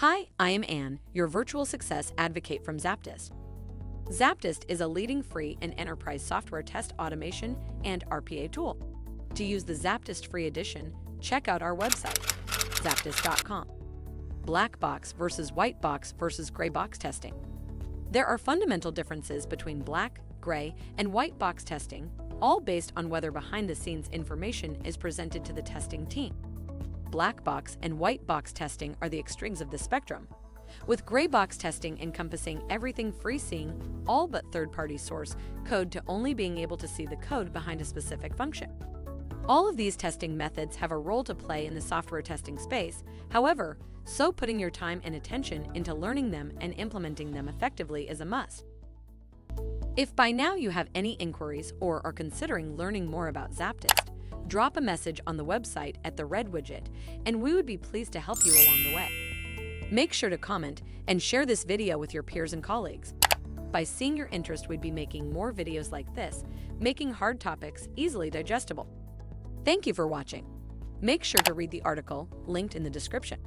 Hi, I am Anne, your virtual success advocate from Zaptist. Zaptist is a leading free and enterprise software test automation and RPA tool. To use the Zaptist free edition, check out our website, zaptist.com. Black box versus white box versus gray box testing. There are fundamental differences between black, gray, and white box testing, all based on whether behind-the-scenes information is presented to the testing team. Black box and white box testing are the extremes of the spectrum, with gray box testing encompassing everything free-seeing, all but third-party source code, to only being able to see the code behind a specific function. All of these testing methods have a role to play in the software testing space, however, so putting your time and attention into learning them and implementing them effectively is a must. If by now you have any inquiries or are considering learning more about Zaptist, drop a message on the website at the red widget, and we would be pleased to help you along the way. Make sure to comment and share this video with your peers and colleagues. By seeing your interest, we'd be making more videos like this, making hard topics easily digestible. Thank you for watching. Make sure to read the article linked in the description.